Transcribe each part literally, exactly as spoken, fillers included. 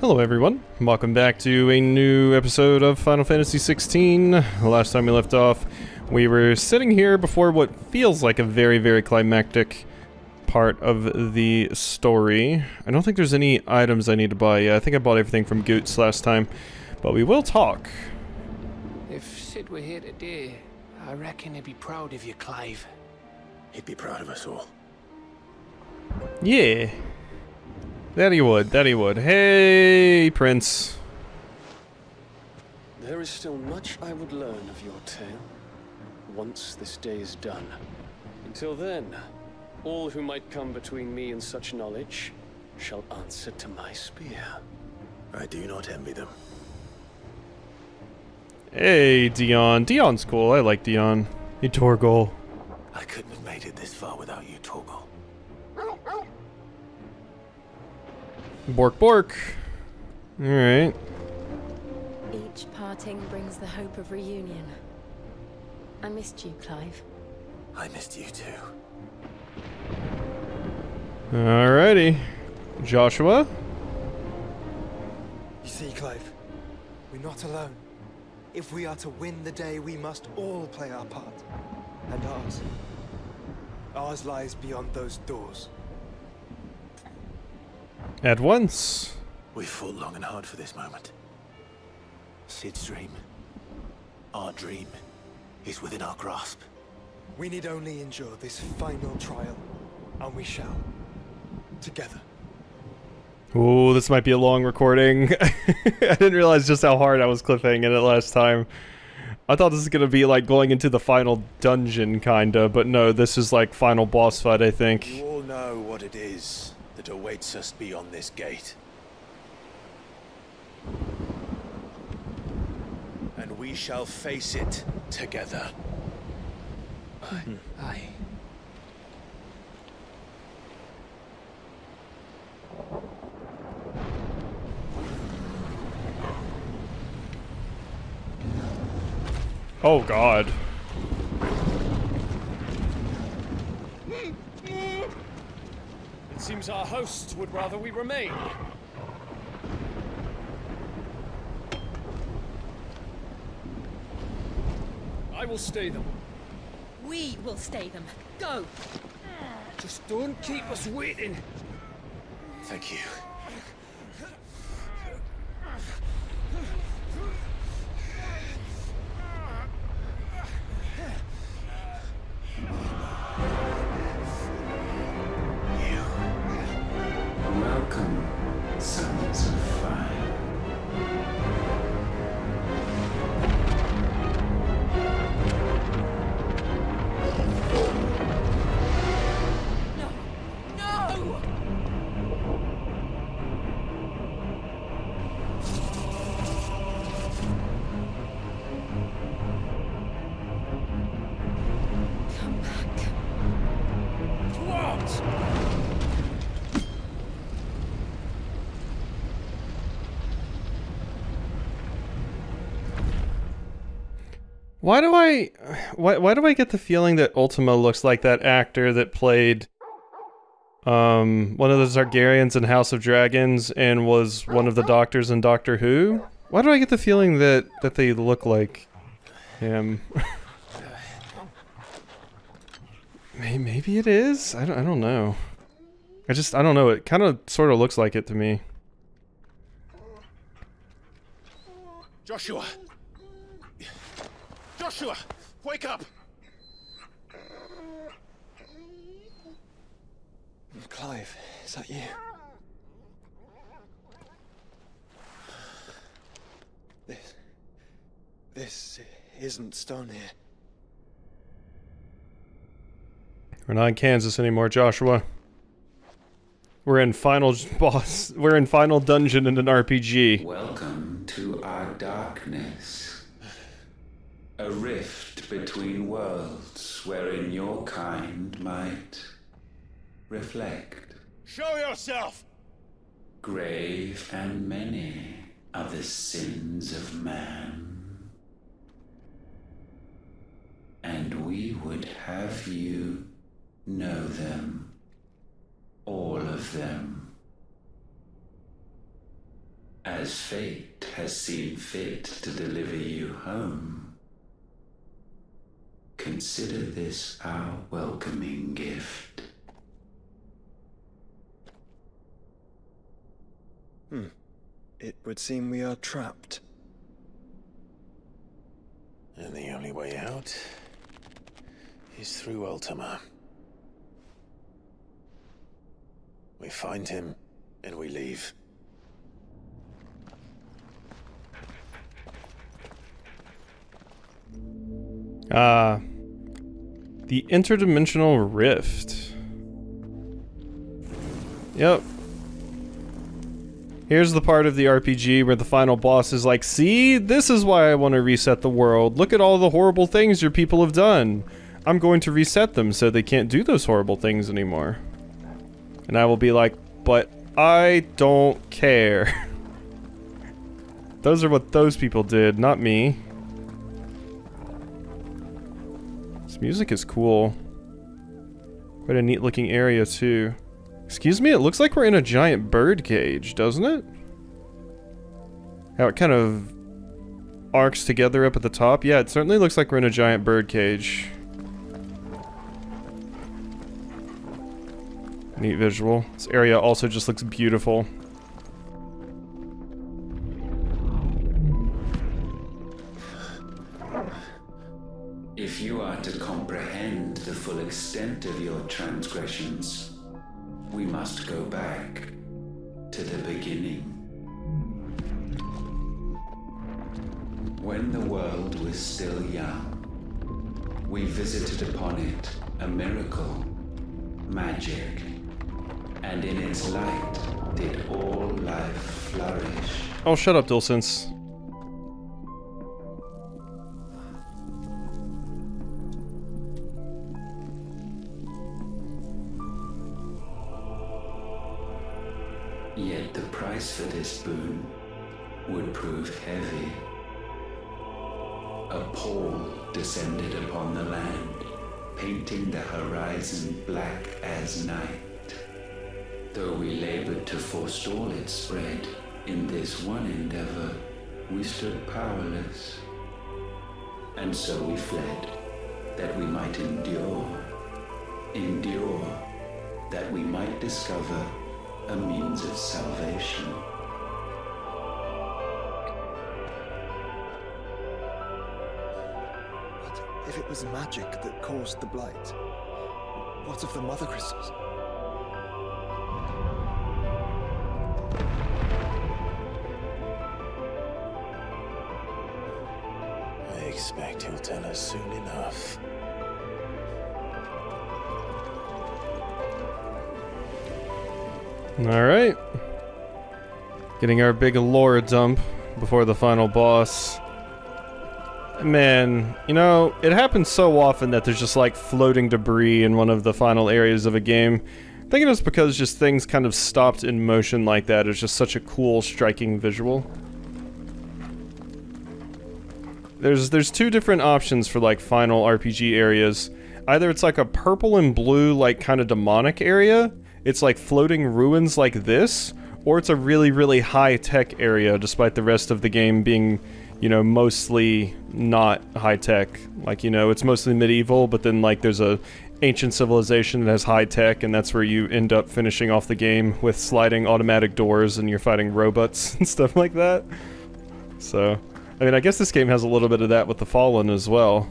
Hello everyone, welcome back to a new episode of Final Fantasy sixteen. Last time we left off, we were sitting here before what feels like a very, very climactic part of the story. I don't think there's any items I need to buy yet. I think I bought everything from Goots last time, but we will talk. If Sid were here today, I reckon he'd be proud of you, Clive. He'd be proud of us all. Yeah. That he would, that he would. Hey, Prince. There is still much I would learn of your tale, once this day is done. Until then, all who might come between me and such knowledge shall answer to my spear. I do not envy them. Hey, Dion. Dion's cool. I like Dion. Hey, Torgol. I couldn't have made it this far without you, Torgol. Bork bork. Alright. Each parting brings the hope of reunion. I missed you, Clive. I missed you too. Alrighty. Joshua? You see, Clive, we're not alone. If we are to win the day, we must all play our part. And ours. Ours lies beyond those doors. At once. We fought long and hard for this moment. Sid's dream, our dream, is within our grasp. We need only endure this final trial, and we shall. Together. Ooh, this might be a long recording. I didn't realize just how hard I was cliffhanging it last time. I thought this was going to be like going into the final dungeon, kinda, but no, this is like final boss fight, I think. You all know what it is that awaits us beyond this gate. And we shall face it together. Aye. Aye. Oh God. Seems our hosts would rather we remain. I will stay them. We will stay them. Go! Just don't keep us waiting. Thank you. Why do I, why, why do I get the feeling that Ultima looks like that actor that played um, one of the Targaryens in House of Dragons and was one of the doctors in Doctor Who? Why do I get the feeling that, that they look like him? Maybe it is? I don't, I don't know. I just, I don't know. It kind of sort of looks like it to me. Joshua! Joshua, wake up! Clive, is that you? This... This isn't stone here. We're not in Kansas anymore, Joshua. We're in final boss. We're in final dungeon in an R P G. Welcome to our darkness. A rift between worlds wherein your kind might reflect. Show yourself! Grave and many are the sins of man. And we would have you know them, all of them. as fate has seen fit to deliver you home. Consider this our welcoming gift. Hmm. It would seem we are trapped. And the only way out is through Ultima. We find him, and we leave. Ah, uh, the interdimensional rift. Yep. Here's the part of the R P G where the final boss is like, see, this is why I want to reset the world. Look at all the horrible things your people have done. I'm going to reset them so they can't do those horrible things anymore. And I will be like, but I don't care. Those are what those people did, not me. This music is cool. Quite a neat looking area too. Excuse me, it looks like we're in a giant bird cage, doesn't it? How it kind of arcs together up at the top. Yeah, it certainly looks like we're in a giant bird cage. Neat visual. This area also just looks beautiful. If you are to comprehend the full extent of your transgressions, we must go back to the beginning. When the world was still young, we visited upon it a miracle, magic, and in its light did all life flourish. Oh, shut up, Dulcence. Yet the price for this boon would prove heavy. A pall descended upon the land, painting the horizon black as night. Though we labored to forestall its spread, in this one endeavor, we stood powerless. And so we fled, that we might endure, endure, that we might discover a means of salvation. But if it was magic that caused the Blight, what of the Mother Crystals? I expect he'll tell us soon enough. Alright. Getting our big lore dump before the final boss. Man, you know, it happens so often that there's just like floating debris in one of the final areas of a game. I think it was because just things kind of stopped in motion like that. It's just such a cool, striking visual. There's there's two different options for like final R P G areas. Either it's like a purple and blue like kind of demonic area, it's like floating ruins like this, or it's a really really high-tech area despite the rest of the game being, you know, mostly not high-tech. Like, you know, it's mostly medieval, but then like there's a ancient civilization that has high-tech, and that's where you end up finishing off the game with sliding automatic doors and you're fighting robots and stuff like that. So I mean, I guess this game has a little bit of that with the Fallen as well.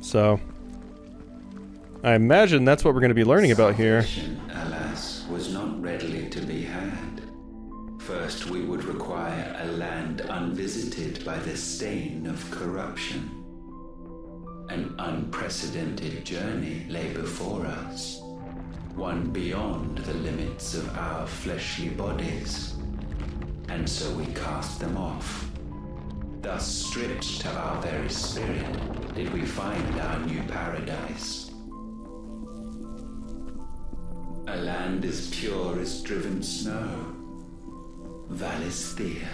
So I imagine that's what we're going to be learning about here. Salvation, alas, was not readily to be had. First, we would require a land unvisited by the stain of corruption. An unprecedented journey lay before us, one beyond the limits of our fleshly bodies. And so we cast them off. Thus stripped to our very spirit, did we find our new paradise. A land as pure as driven snow, Valisthea.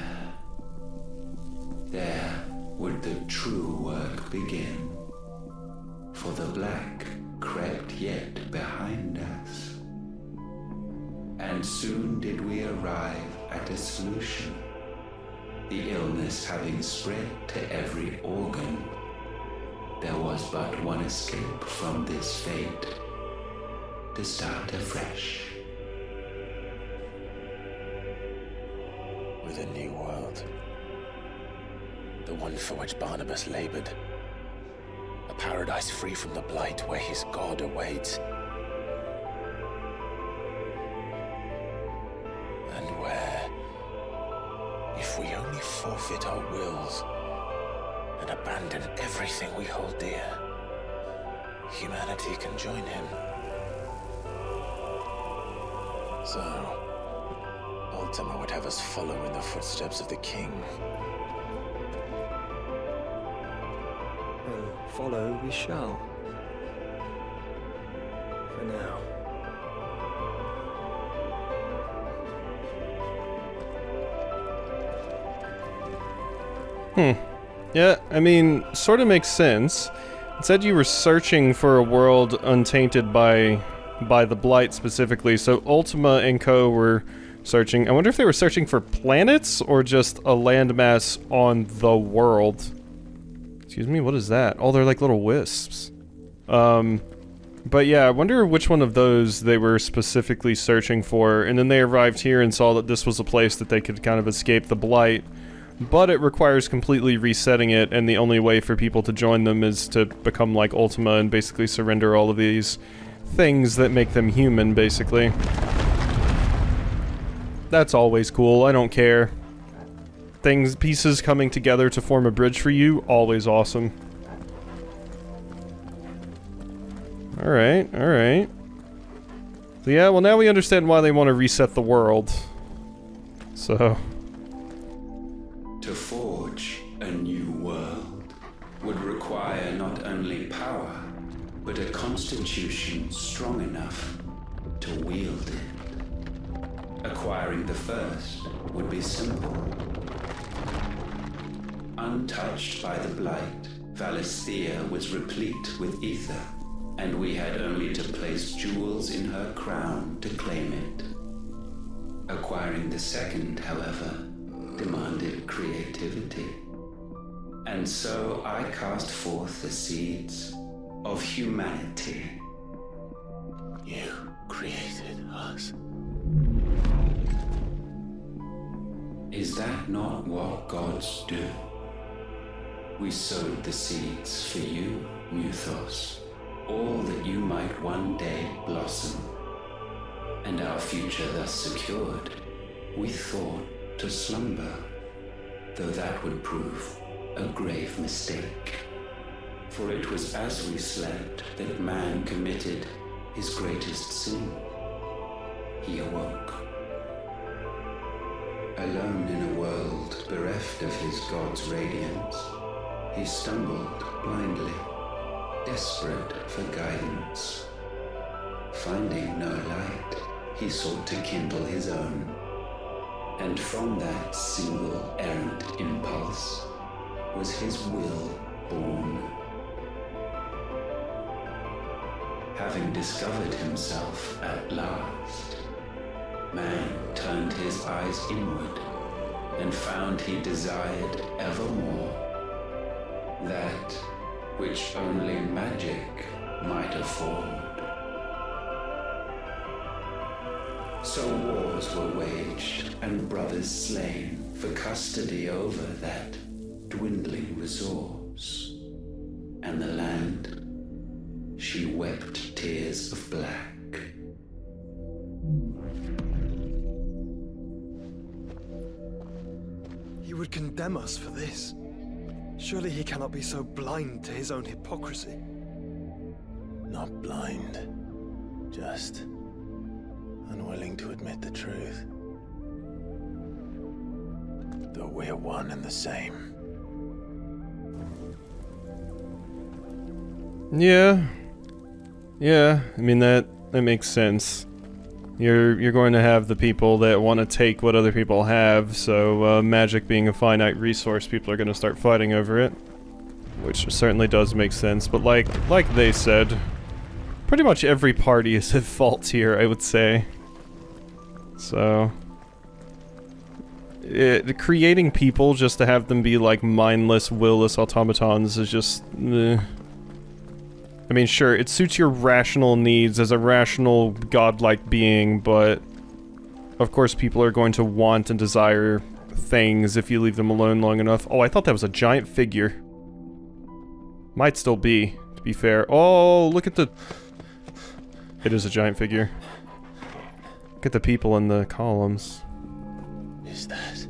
There would the true work begin, for the black crept yet behind us. And soon did we arrive at its solution, the illness having spread to every organ. There was but one escape from this fate, to start afresh. With a new world. The one for which Barnabas labored. A paradise free from the Blight where his god awaits. And where, if we only forfeit our wills and abandon everything we hold dear, humanity can join him. So, Ultima would have us follow in the footsteps of the king. And follow we shall. For now. Hmm. Yeah, I mean, sort of makes sense. It said you were searching for a world untainted by, by the Blight specifically, so Ultima and co were searching. I wonder if they were searching for planets or just a landmass on the world. Excuse me, what is that? Oh, they're like little wisps. Um, but yeah, I wonder which one of those they were specifically searching for, and then they arrived here and saw that this was a place that they could kind of escape the Blight, but it requires completely resetting it, and the only way for people to join them is to become like Ultima and basically surrender all of these things that make them human, basically. That's always cool, I don't care. Things, pieces coming together to form a bridge for you, always awesome. Alright, alright. So yeah, well now we understand why they want to reset the world. So... To forge a new world would require not only power, but a constitution strong enough to wield it. Acquiring the first would be simple. Untouched by the Blight, Valisthea was replete with ether, and we had only to place jewels in her crown to claim it. Acquiring the second, however, demanded creativity. And so I cast forth the seeds of humanity. You created us. Is that not what gods do? We sowed the seeds for you, Muthos, all that you might one day blossom. And our future thus secured, we thought to slumber, though that would prove a grave mistake. For it was as we slept that man committed his greatest sin. He awoke. Alone in a world bereft of his god's radiance, he stumbled blindly, desperate for guidance. Finding no light, he sought to kindle his own. And from that single errant impulse was his will born. Having discovered himself at last, man turned his eyes inward and found he desired evermore that which only magic might afford. So wars were waged and brothers slain for custody over that dwindling resource. And the land, she wept tears of black. Would condemn us for this. Surely he cannot be so blind to his own hypocrisy. Not blind, just unwilling to admit the truth. That we're one and the same. Yeah. Yeah, I mean that that makes sense. You're, you're going to have the people that want to take what other people have, so uh, magic being a finite resource, people are going to start fighting over it. Which certainly does make sense, but like, like they said, pretty much every party is at fault here, I would say. So... it, creating people just to have them be like mindless, willless automatons is just... Eh. I mean, sure, it suits your rational needs as a rational, godlike being, but... Of course people are going to want and desire things if you leave them alone long enough. Oh, I thought that was a giant figure. Might still be, to be fair. Oh, look at the... It is a giant figure. Look at the people in the columns. Is that...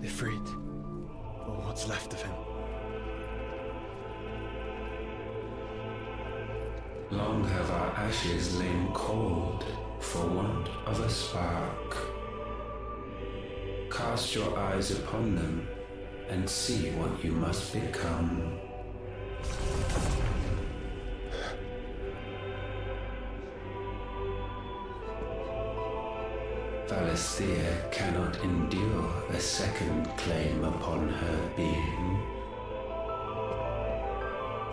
Ifrit? Or what's left of him? Long have our ashes lain cold, for want of a spark. Cast your eyes upon them, and see what you must become. Valisthea cannot endure a second claim upon her being.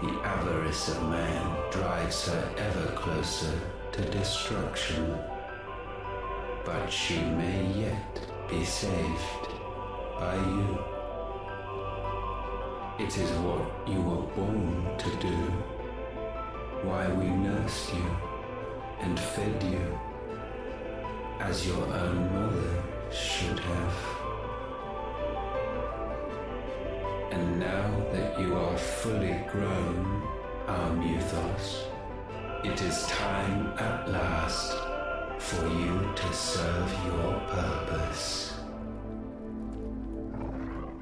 The avarice of man drives her ever closer to destruction. But she may yet be saved by you. It is what you were born to do, why we nursed you and fed you, as your own mother should have. And now that you are fully grown, our Muthos, it is time at last for you to serve your purpose.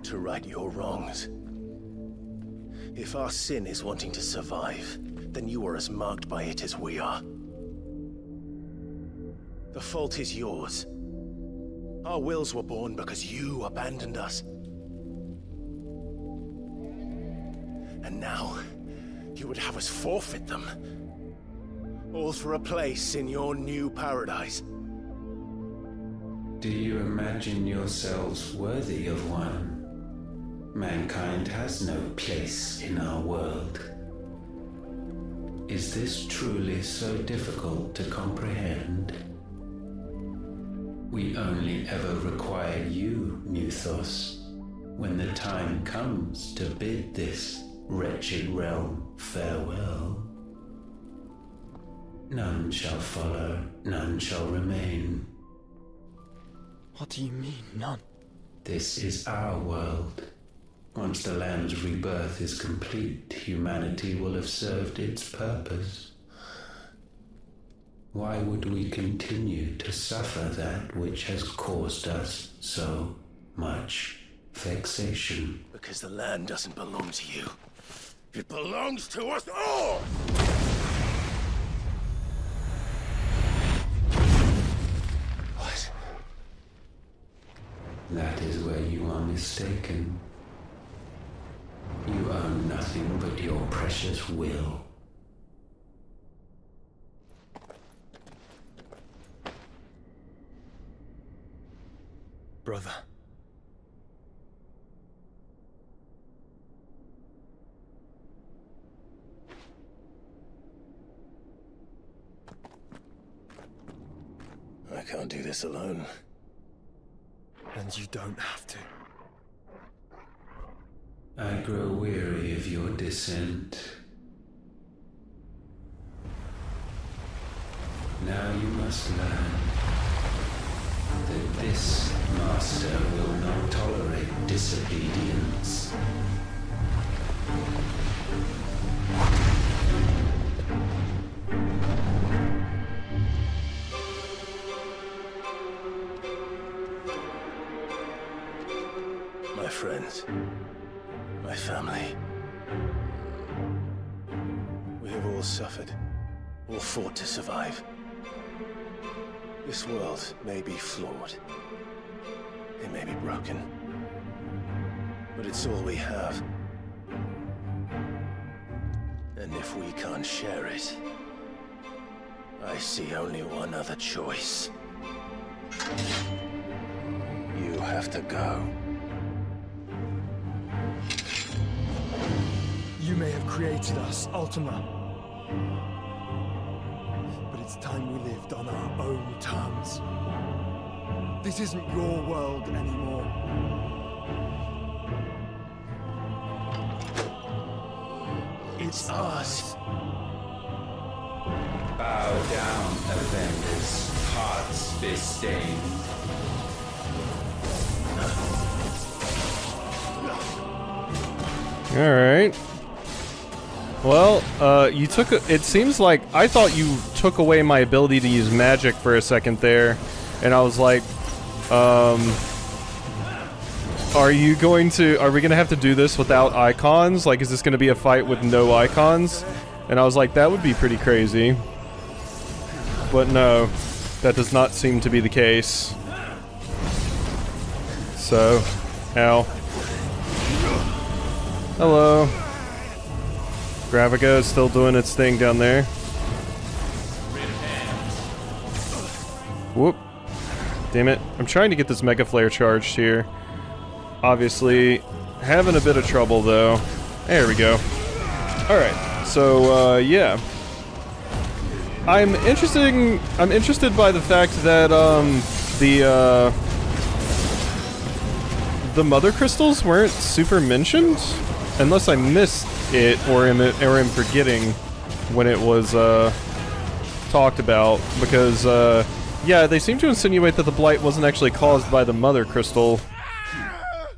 To right your wrongs. If our sin is wanting to survive, then you are as marked by it as we are. The fault is yours. Our wills were born because you abandoned us. And now, you would have us forfeit them. All for a place in your new paradise. Do you imagine yourselves worthy of one? Mankind has no place in our world. Is this truly so difficult to comprehend? We only ever require you, Muthos, when the time comes to bid this wretched realm farewell. None shall follow, none shall remain. What do you mean, none? This is our world. Once the land's rebirth is complete, humanity will have served its purpose. Why would we continue to suffer that which has caused us so much vexation? Because the land doesn't belong to you. It belongs to us all! What? That is where you are mistaken. You own nothing but your precious will. Brother. I can't do this alone. And you don't have to. I grow weary of your dissent. Now you must learn that this master will not tolerate disobedience. Friends, my family, we have all suffered, all fought to survive. This world may be flawed, it may be broken, but it's all we have. And if we can't share it, I see only one other choice. You have to go. You may have created us, Ultima, but it's time we lived on our own terms. This isn't your world anymore. It's us. Bow down, Avengers. Hearts bestain. Alright. Well, uh, you took a, it seems like I thought you took away my ability to use magic for a second there, and I was like, um, are you going to, are we gonna have to do this without icons? Like, is this gonna be a fight with no icons? And I was like, that would be pretty crazy. But no, that does not seem to be the case. So, ow. Hello. Graviga is still doing its thing down there. Whoop. Damn it. I'm trying to get this Mega Flare charged here. Obviously, having a bit of trouble though. There we go. Alright, so, uh, yeah. I'm interesting, I'm interested by the fact that, um, the, uh, the Mother Crystals weren't super mentioned? Unless I missed it, or am, it, or am forgetting when it was, uh, talked about, because, uh, yeah, they seem to insinuate that the Blight wasn't actually caused by the Mother Crystal.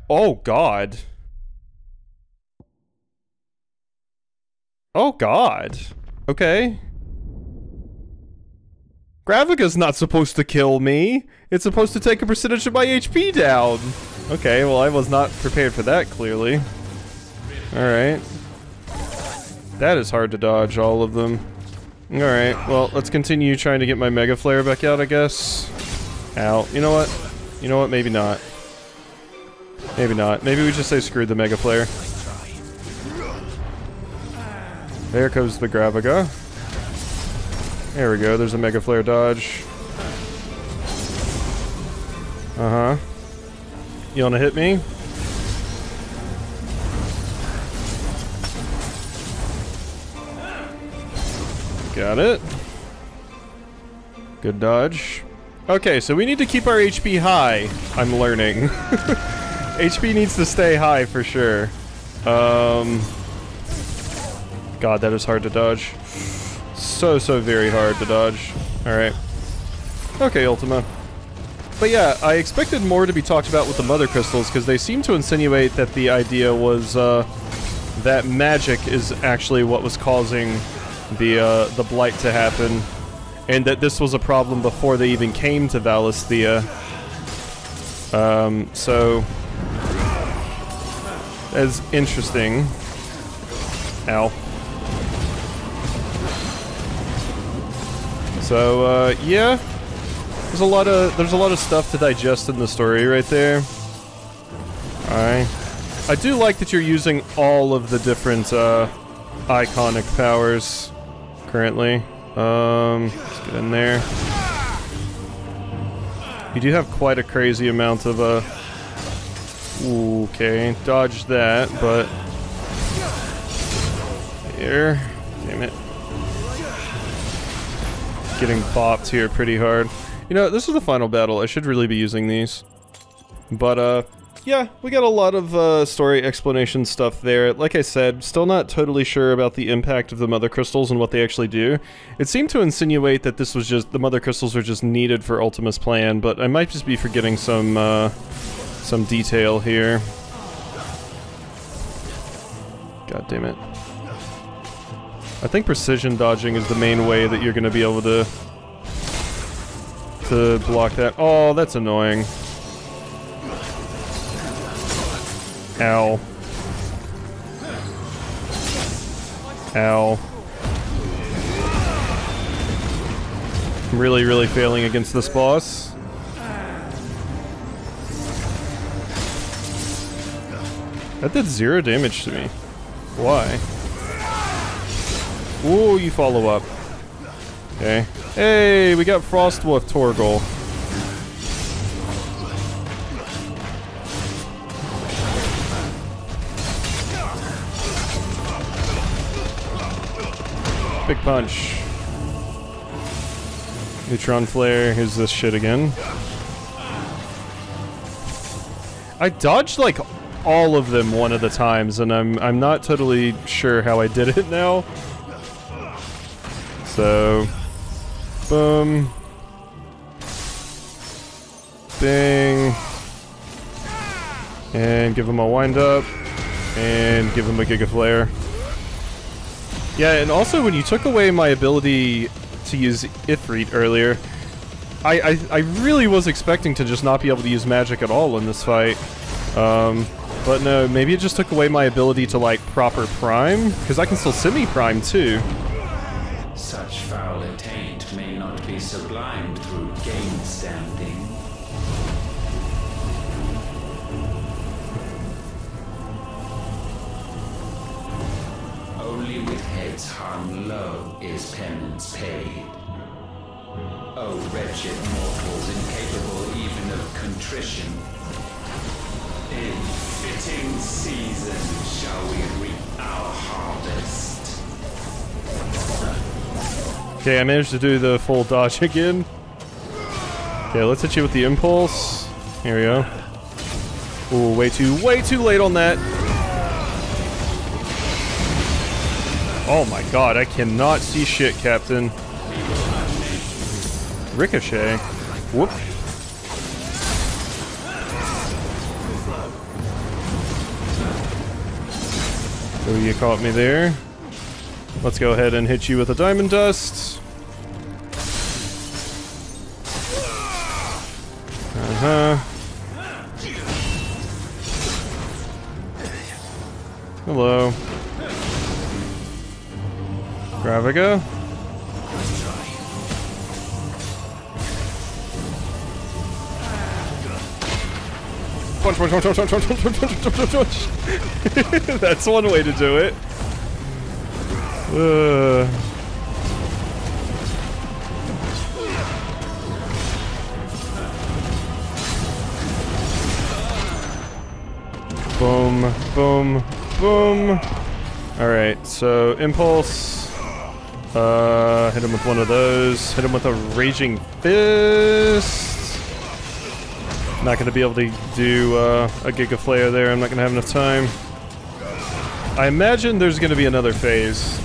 Oh, God. Oh, God. Okay. Graviga's not supposed to kill me. It's supposed to take a percentage of my H P down. Okay, well, I was not prepared for that, clearly. Alright. That is hard to dodge, all of them. Alright, well, let's continue trying to get my Mega Flare back out, I guess. Ow. You know what? You know what? Maybe not. Maybe not. Maybe we just say screw the Mega Flare. There goes the Graviga. There we go, there's a Mega Flare dodge. Uh-huh. You wanna hit me? Got it. Good dodge. Okay, so we need to keep our H P high. I'm learning. H P needs to stay high for sure. Um, God, that is hard to dodge. So, so very hard to dodge. Alright. Okay, Ultima. But yeah, I expected more to be talked about with the Mother Crystals, because they seem to insinuate that the idea was, uh, that magic is actually what was causing the, uh, the Blight to happen, and that this was a problem before they even came to Valisthea. Um, so... That's interesting. Ow. So, uh, yeah. There's a lot of, there's a lot of stuff to digest in the story right there. Alright. I do like that you're using all of the different, uh, iconic powers. Currently. Um, let's get in there. You do have quite a crazy amount of, uh... okay, dodge that, but... here. Damn it. Getting bopped here pretty hard. You know, this is the final battle. I should really be using these. But, uh... yeah, we got a lot of uh, story explanation stuff there. Like I said, still not totally sure about the impact of the Mother Crystals and what they actually do. It seemed to insinuate that this was just, the Mother Crystals were just needed for Ultima's plan, but I might just be forgetting some, uh, some detail here. God damn it. I think precision dodging is the main way that you're gonna be able to, to block that. Oh, that's annoying. Ow. Ow. I'm really, really failing against this boss. That did zero damage to me. Why? Ooh, you follow up. Okay. Hey, we got Frostwolf Torgol. Big punch. Neutron flare. Here's this shit again. I dodged like all of them one of the times, and I'm I'm not totally sure how I did it now. So, boom, bang, and give him a wind up, and give him a Giga Flare. Yeah, and also when you took away my ability to use Ifrit earlier, I, I, I really was expecting to just not be able to use magic at all in this fight. Um, but no, maybe it just took away my ability to, like, proper prime? Because I can still semi-prime, too. Such foul attaint may not be sublimed through game-standing. Only with heads hung low is penance paid. Oh, wretched mortals, incapable even of contrition. In fitting season shall we reap our harvest. Okay, I managed to do the full dodge again. Okay, let's hit you with the impulse. Here we go. Ooh, way too, way too late on that. Oh my god, I cannot see shit, Captain. Ricochet. Whoop. Oh, you caught me there. Let's go ahead and hit you with a diamond dust. Uh-huh. Hello. Graviga. Punch, punch, punch, punch, punch, punch, punch, punch, punch, punch. That's one way to do it. Uh. Boom, boom, boom. Alright, so impulse. Uh, hit him with one of those. Hit him with a raging fist. Not gonna be able to do uh, a Giga Flare there. I'm not gonna have enough time. I imagine there's gonna be another phase.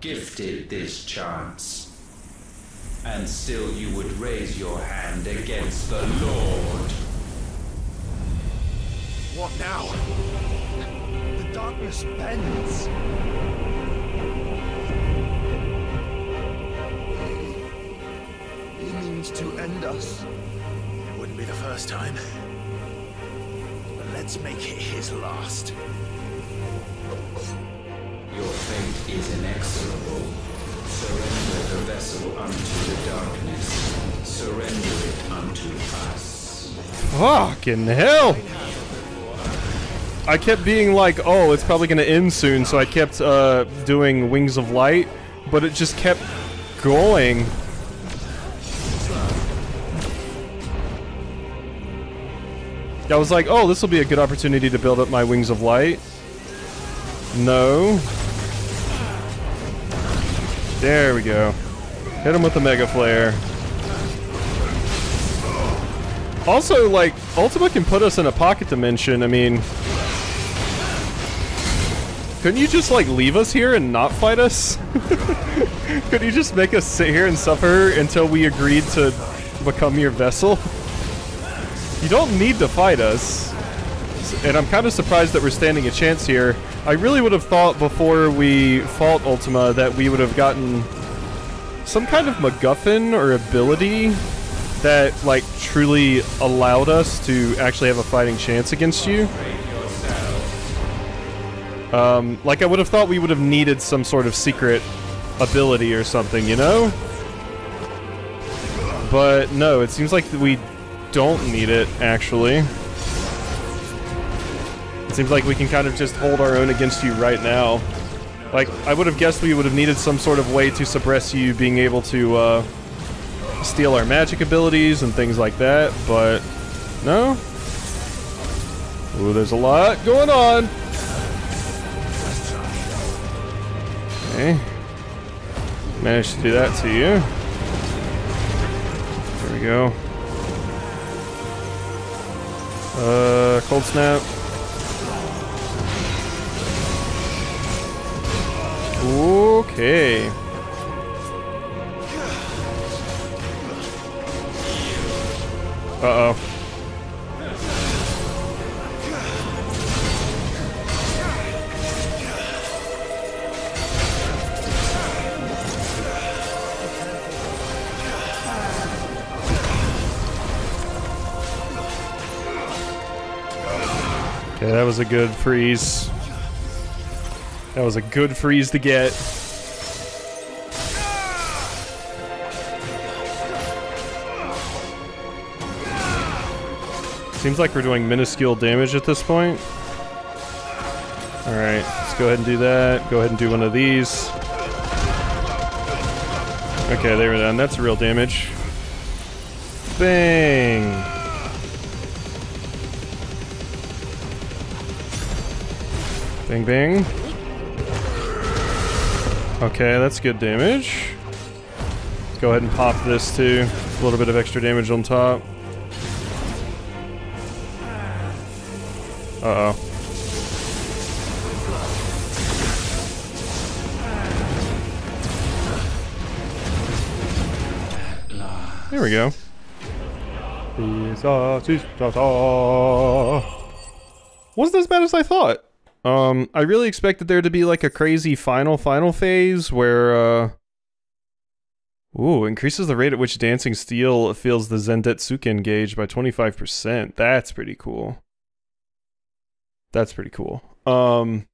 Gifted this chance, and still you would raise your hand against the Lord. What now? The darkness bends. To end us. It wouldn't be the first time. But let's make it his last. Your fate is inexorable. Surrender the vessel unto the darkness. Surrender it unto us. Fucking hell! I kept being like, oh, it's probably gonna end soon, so I kept uh, doing Wings of Light, but it just kept going. I was like, oh, this will be a good opportunity to build up my Wings of Light. No. There we go. Hit him with the Mega Flare. Also, like, Ultima can put us in a pocket dimension, I mean... Couldn't you just, like, leave us here and not fight us? Could you just make us sit here and suffer until we agreed to become your vessel? You don't need to fight us, and I'm kind of surprised that we're standing a chance here. I really would have thought before we fought Ultima that we would have gotten some kind of MacGuffin or ability that, like, truly allowed us to actually have a fighting chance against you. Um, like, I would have thought we would have needed some sort of secret ability or something, you know? But no, it seems like we don't need it, actually. It seems like we can kind of just hold our own against you right now. Like, I would have guessed we would have needed some sort of way to suppress you being able to, uh, steal our magic abilities and things like that, but... No? Ooh, there's a lot going on! Okay. Managed to do that to you. There we go. Uh, cold snap. Okay. Uh-oh. Okay, that was a good freeze. That was a good freeze to get. Seems like we're doing minuscule damage at this point. Alright, let's go ahead and do that. Go ahead and do one of these. Okay, there we go. That's real damage. Bang! Bang, bang. Okay, that's good damage. Let's go ahead and pop this too. A little bit of extra damage on top. Uh-oh. There we go. Wasn't as bad as I thought. Um, I really expected there to be like a crazy final final phase where, uh... ooh, increases the rate at which Dancing Steel feels the Zendetsuken gauge by twenty-five percent. That's pretty cool. That's pretty cool. Um,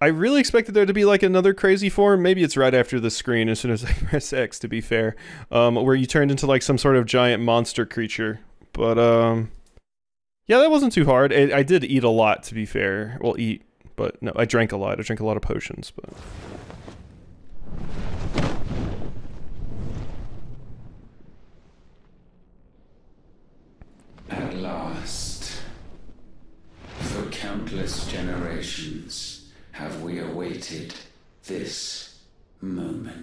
I really expected there to be like another crazy form. Maybe it's right after the screen as soon as I press X, to be fair, um, where you turned into like some sort of giant monster creature. But um, yeah, that wasn't too hard. I, I did eat a lot, to be fair. Well, eat, but no, I drank a lot. I drank a lot of potions, but. At last. For countless generations have we awaited this moment.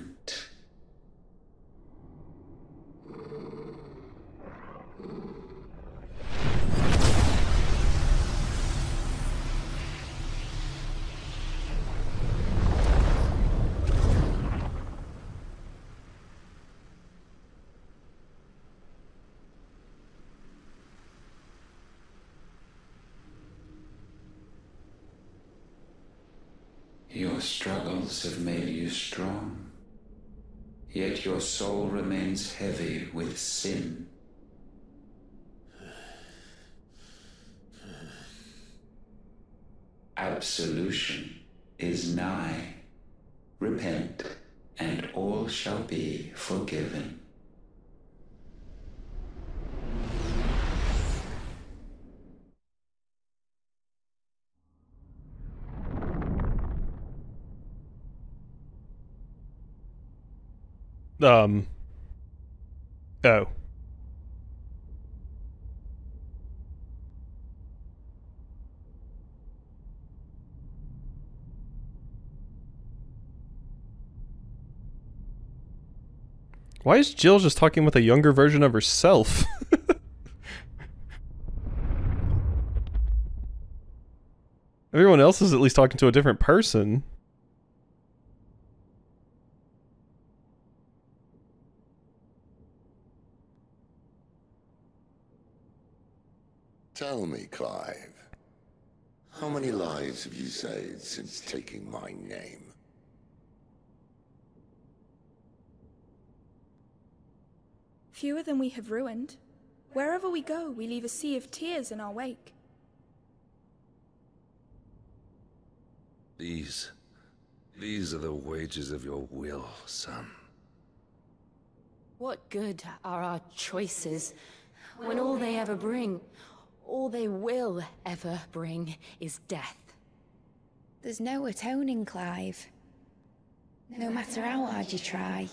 Your struggles have made you strong, yet your soul remains heavy with sin. Absolution is nigh. Repent, and all shall be forgiven. Um. Oh. Why is Jill just talking with a younger version of herself? Everyone else is at least talking to a different person. Tell me, Clive, how many lives have you saved since taking my name? Fewer than we have ruined. Wherever we go, we leave a sea of tears in our wake. These... these are the wages of your will, son. What good are our choices when all they ever bring... all they will ever bring is death. There's no atoning, Clive. No matter how hard you try.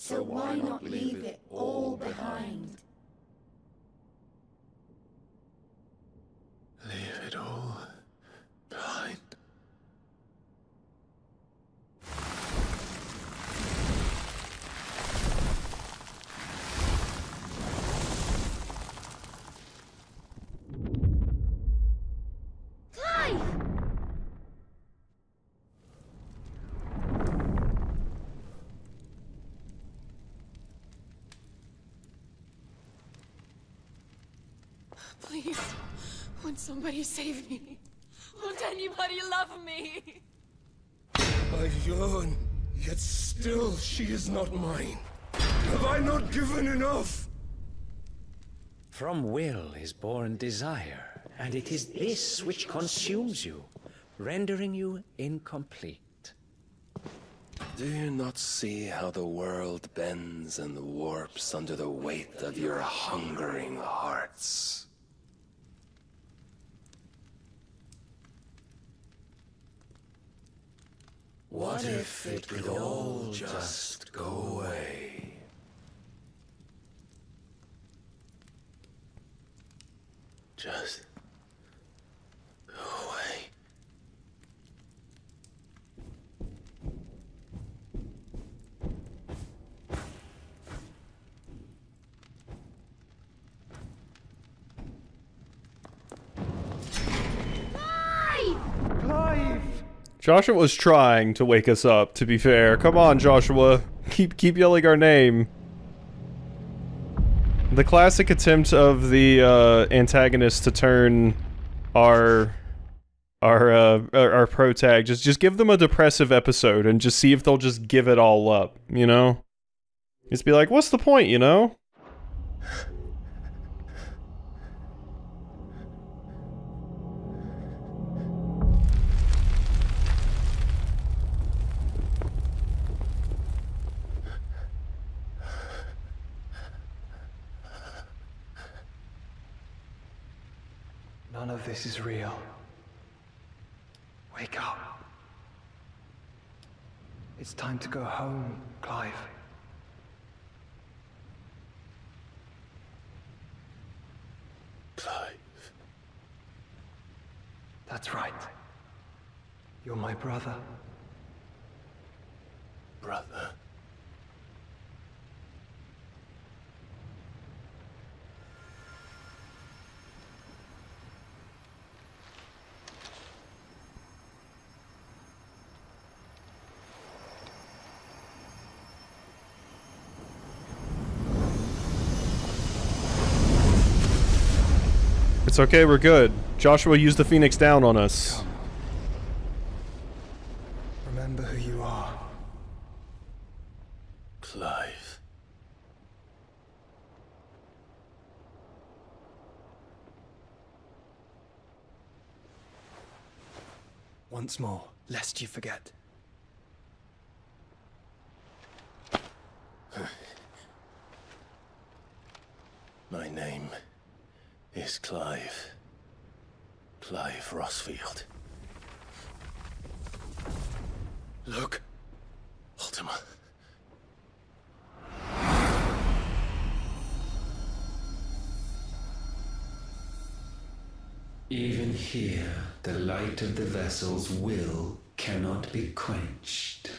So why not leave it all behind? Leave it all behind. Please, won't somebody save me? Won't anybody love me? I yearn, yet still she is not mine. Have I not given enough? From will is born desire, and it is this which consumes you, rendering you incomplete. Do you not see how the world bends and warps under the weight of your hungering hearts? What if it could all just go away? Just go away. Joshua was trying to wake us up, to be fair. Come on, Joshua. Keep keep yelling our name. The classic attempt of the uh, antagonist to turn our our uh, our, our protag. Just just give them a depressive episode and just see if they'll just give it all up. You know, just be like, what's the point? You know. None of this is real. Wake up. It's time to go home, Clive. Clive. That's right. You're my brother. Brother. It's okay, we're good. Joshua used the Phoenix down on us. Come. Remember who you are. Clive. Once more, lest you forget. My name is Clive. Clive Rossfield. Look. Ultima. Even here, the light of the vessel's will cannot be quenched.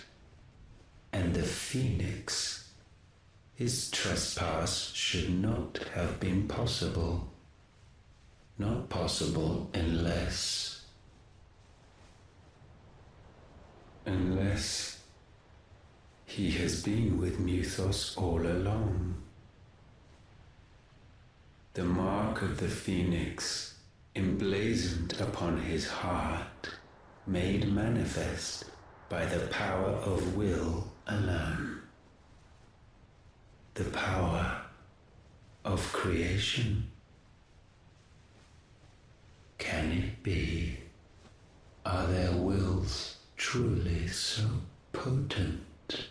And the Phoenix, his trespass should not have been possible. Not possible unless... Unless... he has been with Muthos all along. The mark of the Phoenix, emblazoned upon his heart, made manifest by the power of will alone. The power of creation. Can it be? Are their wills truly so potent?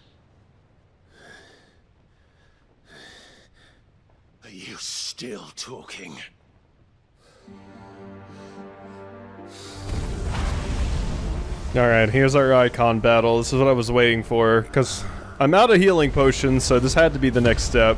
Are you still talking? Alright, here's our icon battle. This is what I was waiting for, because I'm out of healing potions, so this had to be the next step.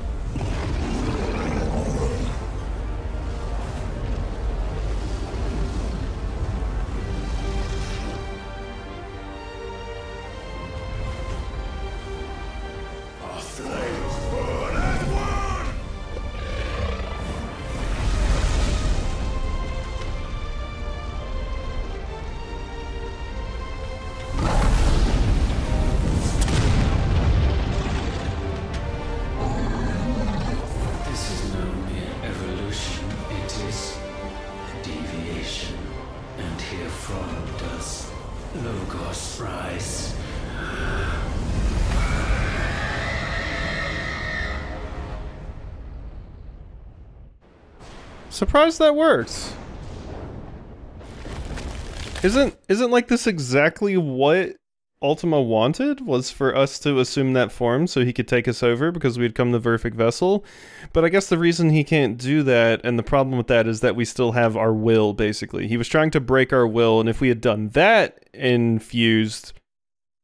Surprised that works. Isn't isn't like this exactly what Ultima wanted, was for us to assume that form so he could take us over because we'd come the Verfic vessel? But I guess the reason he can't do that, and the problem with that, is that we still have our will, basically. He was trying to break our will, and if we had done that and fused,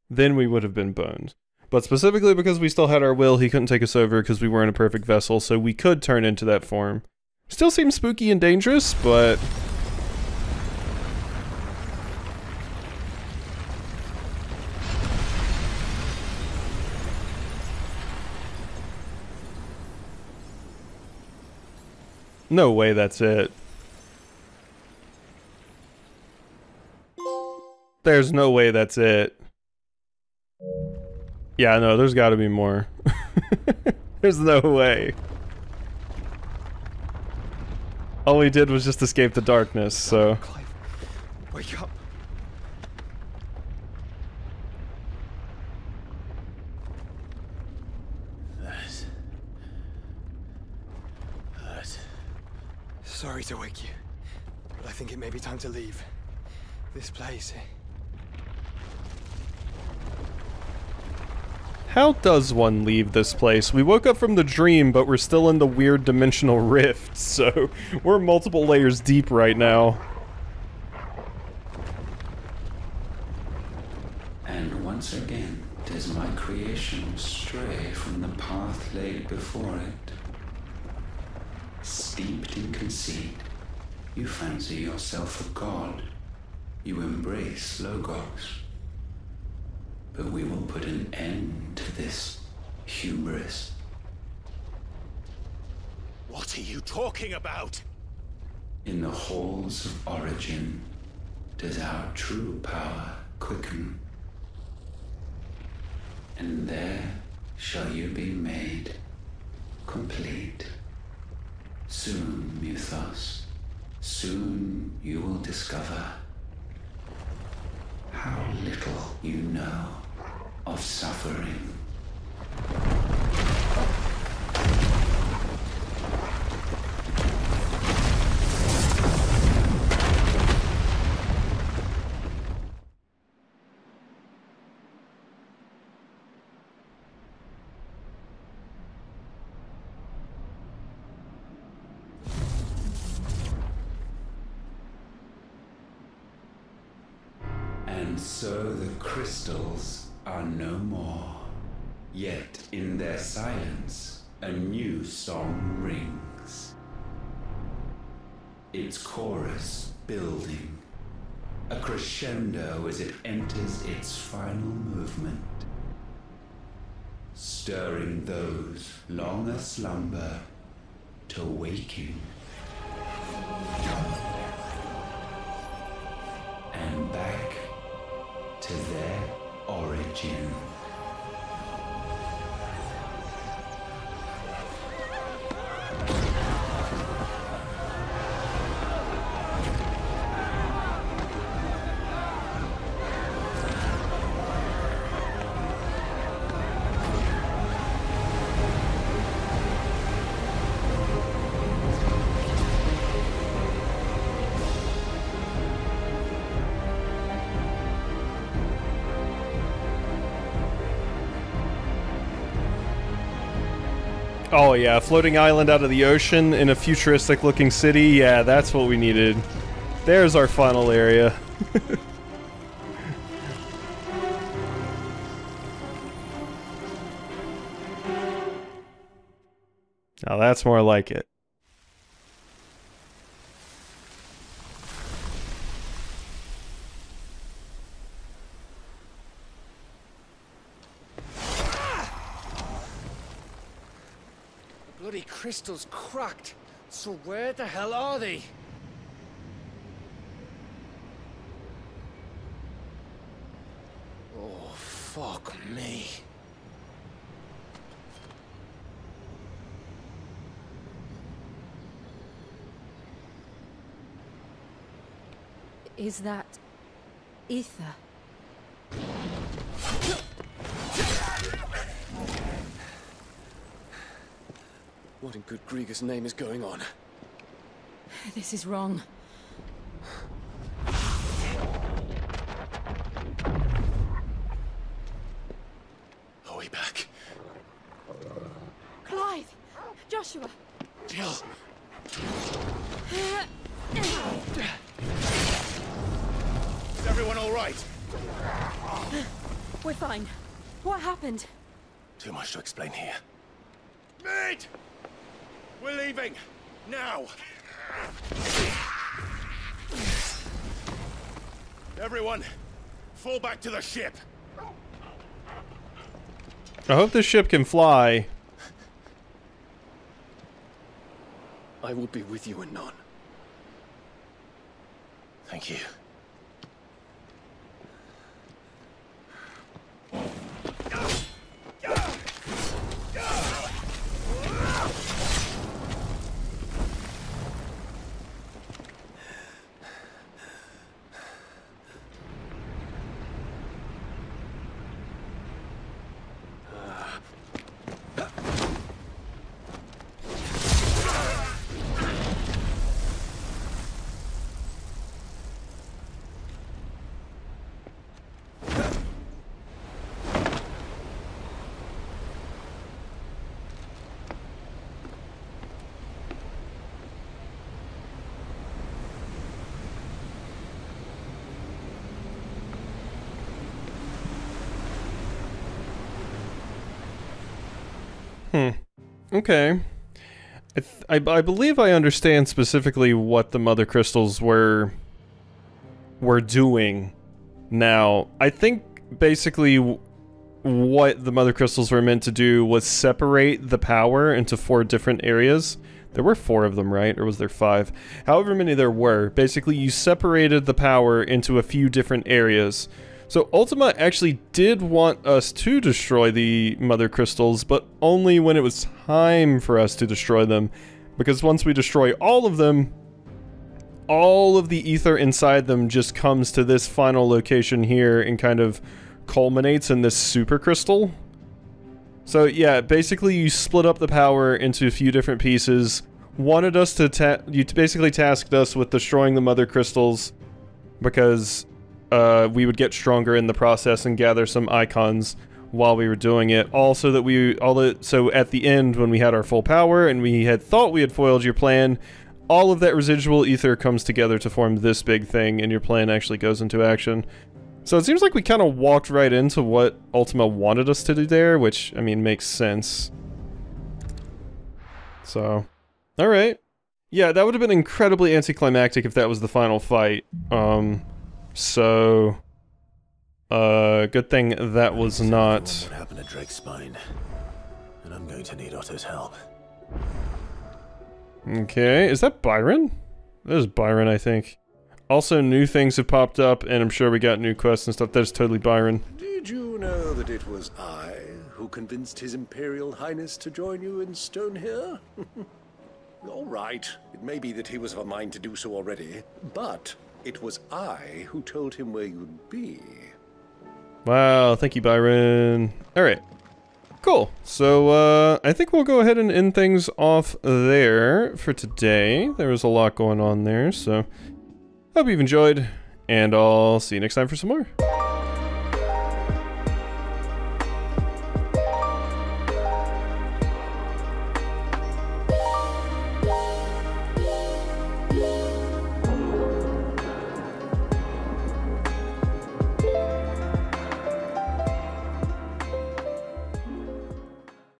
then we would have been boned. But specifically because we still had our will, he couldn't take us over because we weren't a perfect vessel, so we could turn into that form. Still seems spooky and dangerous, but... no way that's it. There's no way that's it. Yeah, no, there's gotta be more. There's no way. All we did was just escape the darkness, so... Clive, wake up. That... That... Sorry to wake you, but I think it may be time to leave. This place... How does one leave this place? We woke up from the dream, but we're still in the weird dimensional rift, so we're multiple layers deep right now. And once again, does my creation stray from the path laid before it? Steeped in conceit, you fancy yourself a god. You embrace Logos. But we will put an end to this hubris. What are you talking about? In the halls of origin, does our true power quicken? And there shall you be made complete. Soon, Muthos, soon you will discover how little you know of suffering. And so the crystals are no more. Yet, in their silence, a new song rings. Its chorus building, a crescendo as it enters its final movement, stirring those long aslumber to waking. And back to their origin. Oh yeah, floating island out of the ocean in a futuristic looking city, yeah, that's what we needed. There's our final area. Now that's more like it. Crystals cracked, so where the hell are they? Oh, fuck me. Is that ether? What in good Griga's name is going on? This is wrong. Are we back? Clive! Joshua! Jill! Is everyone all right? We're fine. What happened? Too much to explain here. Mate! We're leaving! Now! Everyone, fall back to the ship! I hope this ship can fly. I will be with you anon. Thank you. Okay. I, th I, I believe I understand specifically what the Mother Crystals were... were doing now. I think basically w what the Mother Crystals were meant to do was separate the power into four different areas. There were four of them, right? Or was there five? However many there were, basically you separated the power into a few different areas. So Ultima actually did want us to destroy the Mother Crystals, but only when it was time for us to destroy them. Because once we destroy all of them, all of the ether inside them just comes to this final location here and kind of culminates in this super crystal. So yeah, basically you split up the power into a few different pieces. Wanted us to ta- you basically tasked us with destroying the Mother Crystals because... Uh, we would get stronger in the process and gather some icons while we were doing it. Also that we all the so at the end when we had our full power and we had thought we had foiled your plan, all of that residual ether comes together to form this big thing and your plan actually goes into action. So it seems like we kind of walked right into what Ultima wanted us to do there, which I mean makes sense. So, all right. Yeah, that would have been incredibly anticlimactic if that was the final fight. Um So, uh, good thing that was not. What happened to Dregspine, and I'm going to need Otto's help. Okay, is that Byron? That is Byron, I think. Also, new things have popped up, and I'm sure we got new quests and stuff. That is totally Byron. Did you know that it was I who convinced His Imperial Highness to join you in Stonehere? All right, it may be that he was of a mind to do so already, but. It was I who told him where you'd be. Wow, thank you, Byron. Alright. Cool. So, uh, I think we'll go ahead and end things off there for today. There was a lot going on there, so... Hope you've enjoyed, and I'll see you next time for some more.